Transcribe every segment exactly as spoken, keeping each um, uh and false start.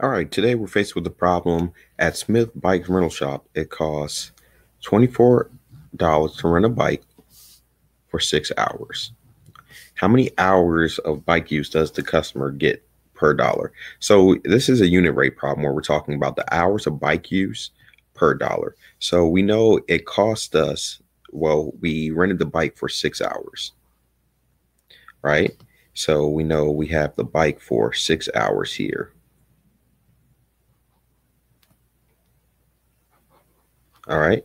All right, today we're faced with the problem at Smith's Bike Rental Shop. It costs twenty-four dollars to rent a bike for six hours. How many hours of bike use does the customer get per dollar? So this is a unit rate problem where we're talking about the hours of bike use per dollar. So we know it cost us, well, we rented the bike for six hours, right? So we know we have the bike for six hours here. All right.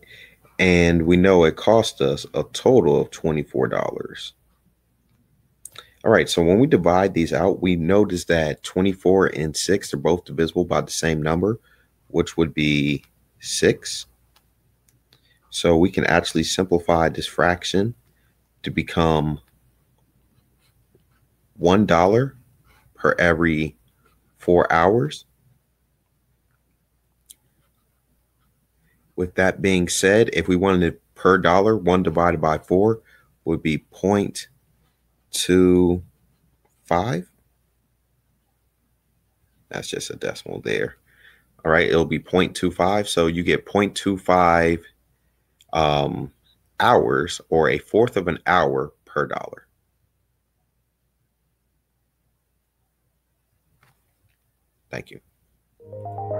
And we know it cost us a total of twenty-four dollars. All right. So when we divide these out, we notice that twenty-four and six are both divisible by the same number, which would be six. So we can actually simplify this fraction to become one dollar per every four hours. With that being said, if we wanted it per dollar, one divided by four would be zero point two five. That's just a decimal there. All right, it'll be zero point two five. So you get zero point two five um, hours, or a fourth of an hour per dollar. Thank you.